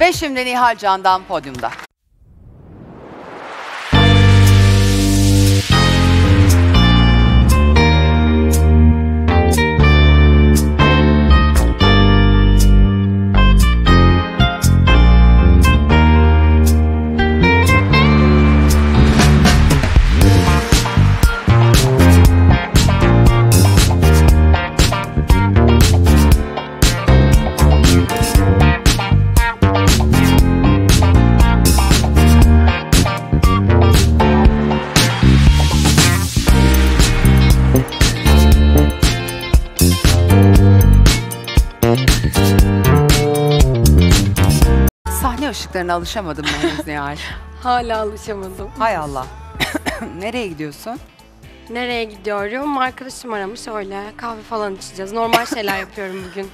Ve şimdi Nihal Candan podyumda. Işıklarına alışamadım henüz Nihal. Hala alışamadım. Hay Allah. Nereye gidiyorsun? Nereye gidiyorum? Arkadaşım aramış, öyle kahve falan içeceğiz. Normal şeyler yapıyorum bugün.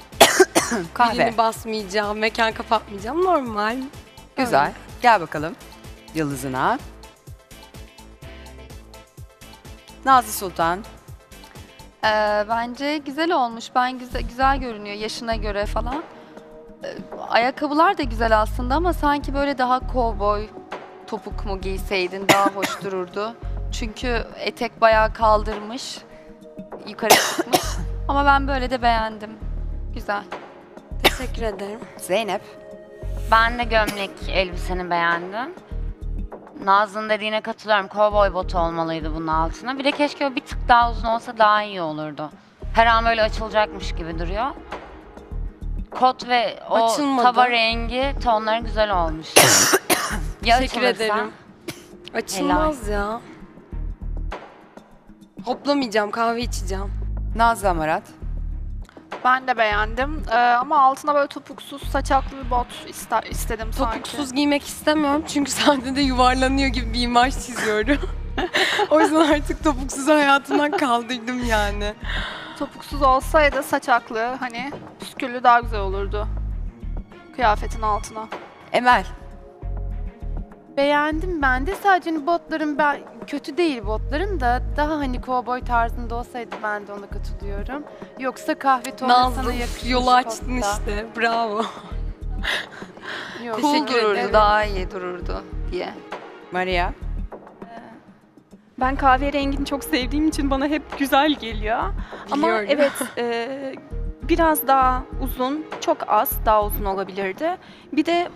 Kahve. Birini basmayacağım, mekan kapatmayacağım. Normal. Güzel. Öyle. Gel bakalım yıldızına. Nazlı Sultan. Bence güzel olmuş. Güzel görünüyor yaşına göre falan. Ayakkabılar da güzel aslında ama sanki böyle daha kovboy topuk mu giyseydin daha hoş dururdu. Çünkü etek bayağı kaldırmış, yukarı çıkmış ama ben böyle de beğendim. Güzel. Teşekkür ederim. Zeynep? Ben de gömlek elbiseni beğendim. Nazlı'nın dediğine katılıyorum, kovboy botu olmalıydı bunun altına. Bir de keşke o bir tık daha uzun olsa daha iyi olurdu. Her an böyle açılacakmış gibi duruyor. Kot ve o tava rengi tonları güzel olmuş. Ya teşekkür ederim. Açılmaz helal ya. Hoplamayacağım, kahve içeceğim. Nazlı Hamarat. Ben de beğendim ama altına böyle topuksuz, saçaklı bir bot istedim sanki. Topuksuz giymek istemiyorum çünkü sadece yuvarlanıyor gibi bir imaj çiziyorum. O yüzden artık topuksuz hayatımdan kaldırdım yani. Topuksuz olsaydı saçaklı, hani püsküllü daha güzel olurdu kıyafetin altına. Emel. Beğendim ben de, sadece botlarım kötü değil, botlarım da daha hani kovboy tarzında olsaydı ben de ona katılıyorum. Yoksa kahve tonu sana yakışmış. Yolu açtın posta işte, bravo. Yok, teşekkür dururdu, ederim. Daha iyi dururdu diye. Maria. Ben kahverengini çok sevdiğim için bana hep güzel geliyor. Biliyorum. Ama evet biraz daha uzun, çok az daha uzun olabilirdi. Bir de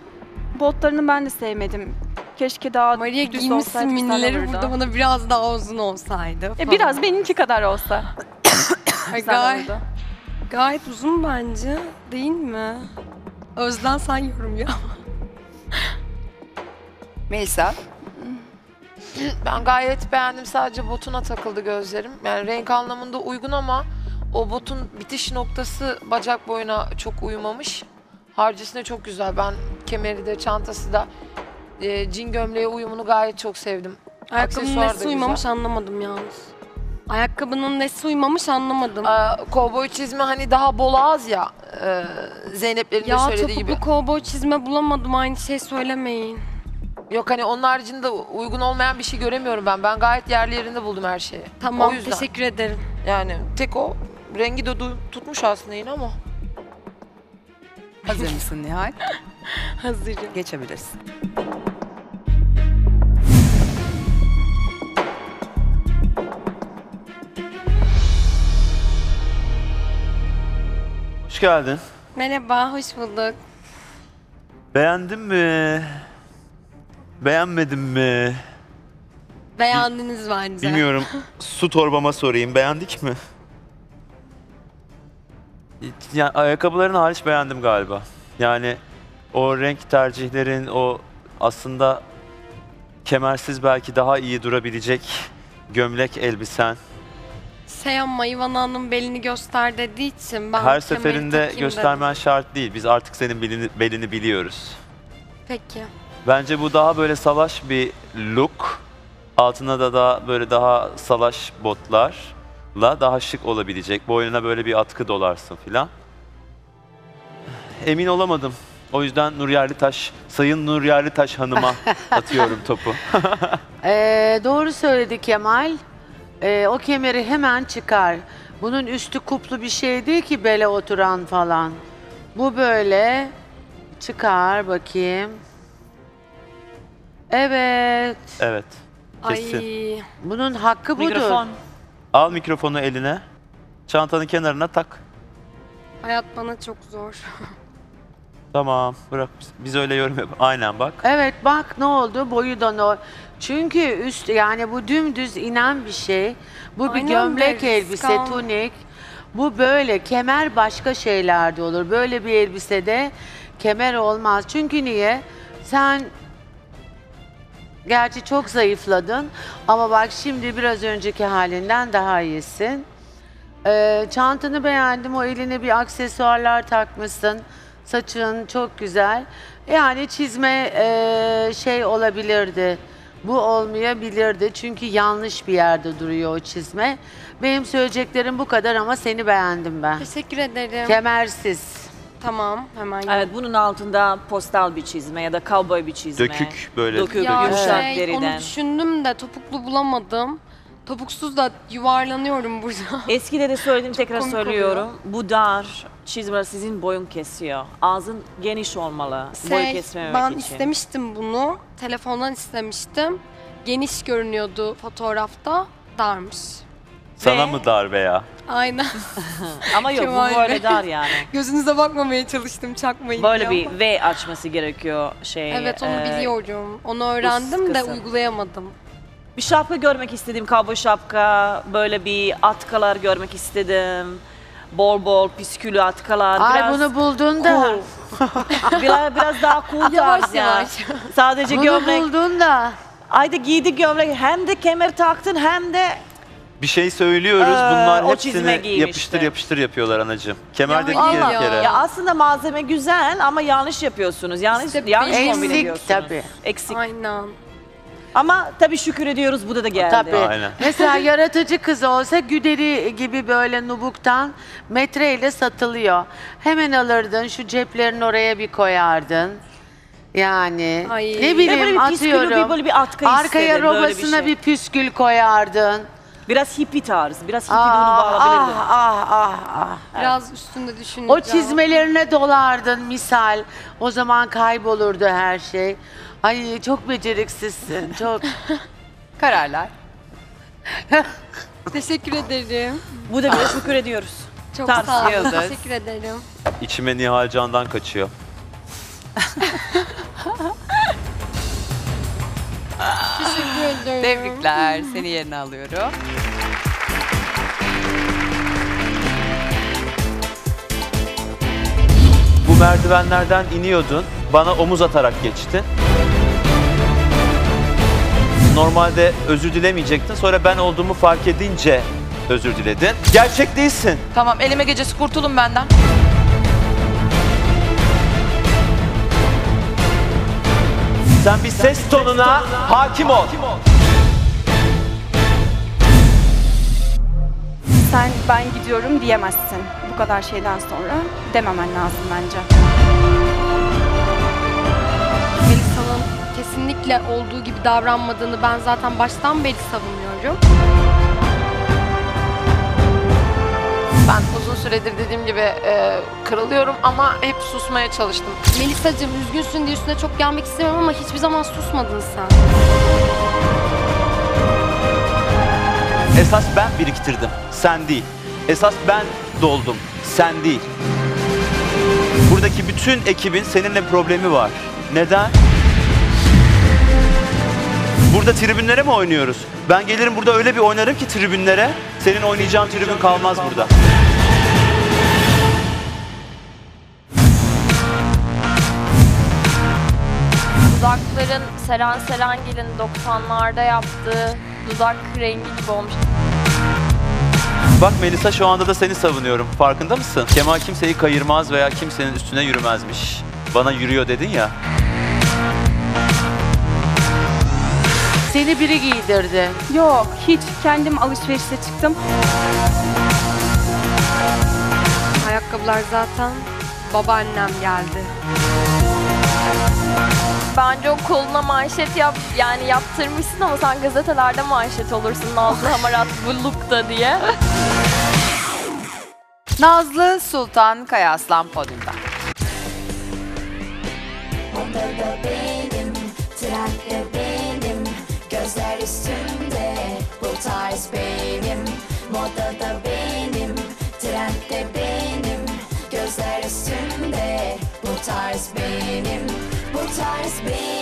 botlarını ben de sevmedim. Keşke daha Maria düz olsaydı. Maria minileri burada bana biraz daha uzun olsaydı. Biraz benimki kadar olsa. Gayet uzun bence, değil mi? Özden sen yorum ya. Melisa. Ben gayet beğendim, sadece botuna takıldı gözlerim. Yani renk anlamında uygun ama o botun bitiş noktası bacak boyuna çok uyumamış. Harcısına çok güzel. Ben kemeri de çantası da jean gömleğe uyumunu gayet çok sevdim. Ayakkabının nesi uymamış anlamadım yalnız. Ayakkabının nesi uymamış anlamadım. Kovboy çizme hani daha bol ağız ya, Zeynep'lerin de söylediği gibi. Ya topuklu kovboy çizme bulamadım, aynı şey söylemeyin. Yok hani onun haricinde uygun olmayan bir şey göremiyorum ben. Ben gayet yerli yerinde buldum her şeyi. Tamam, teşekkür ederim. Yani tek o rengi de tutmuş aslında yine ama. Hazır mısın Nihal? Hazırım. Geçebilirsin. Hoş geldin. Merhaba, hoş bulduk. Beğendin mi? Beğenmedim mi? Beğendiniz bence. Bilmiyorum. Su torbama sorayım. Beğendik mi? Yani ayakkabıların hariç beğendim galiba. Yani o renk tercihlerin, o aslında kemersiz belki daha iyi durabilecek gömlek elbisen. Şey ama İvana Hanım belini göster dediği için ben her seferinde göstermen şart değil. Biz artık senin belini biliyoruz. Peki. Bence bu daha böyle salaş bir look. Altına da daha böyle daha salaş botlarla daha şık olabilecek. Boynuna böyle bir atkı dolarsın filan. Emin olamadım. O yüzden Nur Yerlitaş, Sayın Nur Yerlitaş Hanım'a atıyorum topu. Doğru söyledi Kemal. O kemeri hemen çıkar. Bunun üstü kuplu bir şey değil ki bele oturan falan. Bu böyle Çıkar bakayım. Evet. Evet. Kesin. Ay. Bunun hakkı budur. Mikrofon. Al mikrofonu eline. Çantanın kenarına tak. Hayat bana çok zor. Tamam, bırak biz öyle yorum yap. Aynen bak. Evet bak ne oldu? Boyu da ne? Çünkü üst yani bu dümdüz inen bir şey. Bu aynen bir gömlek elbise, tunik. Bu böyle kemer başka şeylerde olur. Böyle bir elbisede kemer olmaz. Çünkü niye? Sen gerçi çok zayıfladın ama bak şimdi biraz önceki halinden daha iyisin. Çantanı beğendim. O eline bir aksesuarlar takmışsın. Saçın çok güzel. Yani çizme şey olabilirdi. Bu olmayabilirdi. Çünkü yanlış bir yerde duruyor o çizme. Benim söyleyeceklerim bu kadar ama seni beğendim ben. Teşekkür ederim. Kemersiz. Tamam hemen. Evet bunun altında postal bir çizme ya da cowboy bir çizme. Dökük böyle. Dökük yumuşak deriden. Onu düşündüm de topuklu bulamadım. Topuksuz da yuvarlanıyorum burada. Eskide de söyledim tekrar söylüyorum. Oluyor. Bu dar çizme sizin boyun kesiyor. Ağzın geniş olmalı boyu kesmemek için. Ben istemiştim bunu. Telefondan istemiştim. Geniş görünüyordu fotoğrafta. Darmış. Sana mı dar veya? Aynen. Ama yok bu böyle dar yani. Gözünüze bakmamaya çalıştım çakmayın. Böyle bir ama. V açması gerekiyor şey. Evet onu biliyorum. Onu öğrendim de uygulayamadım. Bir şapka görmek istedim, kablo şapka, böyle bir atkalar görmek istedim. Bol bol püskülü atkalar. Ay biraz bunu buldun da. Biraz daha cool tarz ya. Sadece bunu gömlek. Bunu buldun da. Ayda giydi gömlek, hem de kemer taktın hem de. Bir şey söylüyoruz, bunlar hepsini yapıştır yapıştır yapıyorlar anacığım. Kemer dedik ya kere. Ya aslında malzeme güzel ama yanlış yapıyorsunuz, yanlış kombin ediyorsunuz. Eksik tabii. Eksik. Aynen. Ama tabii şükür ediyoruz bu da geldi. Tabii. Aynen. Mesela yaratıcı kız olsa güderi gibi böyle nubuktan metreyle satılıyor. Hemen alırdın şu ceplerin oraya bir koyardın. Yani ay, ne bileyim böyle atıyorum. Püskülü, böyle bir atkı arkaya robasına bir püskül koyardın. Biraz hippie tarz, biraz hippie de onu bağlayabilirdin. Biraz üstünde düşündüm. O çizmelerine dolardın misal. O zaman kaybolurdu her şey. Ay çok beceriksizsin, çok. Kararlar. Teşekkür ederim. Bu da teşekkür ediyoruz. Çok sağ olun, teşekkür ederim. İçime Nihal Candan kaçıyor. Teşekkür ederim. Tebrikler, seni yerine alıyorum. Bu merdivenlerden iniyordun, bana omuz atarak geçtin. Normalde özür dilemeyecektin, sonra ben olduğumu fark edince özür diledin. Gerçek değilsin. Tamam, elime gecesi kurtulun benden. Sen bir ses tonuna hakim ol. Sen ben gidiyorum diyemezsin. Bu kadar şeyden sonra dememen lazım bence. Melisa'nın kesinlikle olduğu gibi davranmadığını ben zaten baştan beri savunuyorum. Ben uzun süredir dediğim gibi kırılıyorum ama hep susmaya çalıştım. Melisa'cığım üzgünsün diye üstüne çok gelmek istemiyorum ama hiçbir zaman susmadın sen. Esas ben biriktirdim, sen değil. Esas ben doldum, sen değil. Buradaki bütün ekibin seninle problemi var. Neden? Burada tribünlere mi oynuyoruz? Ben gelirim burada öyle bir oynarım ki tribünlere, senin oynayacağın tribün kalmaz burada. Dudakların Seren Serengil'in 90'larda yaptığı dudak rengi gibi olmuş. Bak Melisa şu anda da seni savunuyorum. Farkında mısın? Kemal kimseyi kayırmaz veya kimsenin üstüne yürümezmiş. Bana yürüyor dedin ya. Seni biri giydirdi. Yok, hiç. Kendim alışverişe çıktım. Ayakkabılar zaten babaannem geldi. Bence o koluna manşet yaptırmışsın ama sen gazetelerde manşet olursun Nazlı Hamarat bu look'ta diye. Nazlı Sultan Kayaslan podyumda. Arabada benim, trende benim, gözler üstümde, bu tarz benim. Modada benim, trende benim, gözler üstümde, bu tarz benim, bu tarz benim.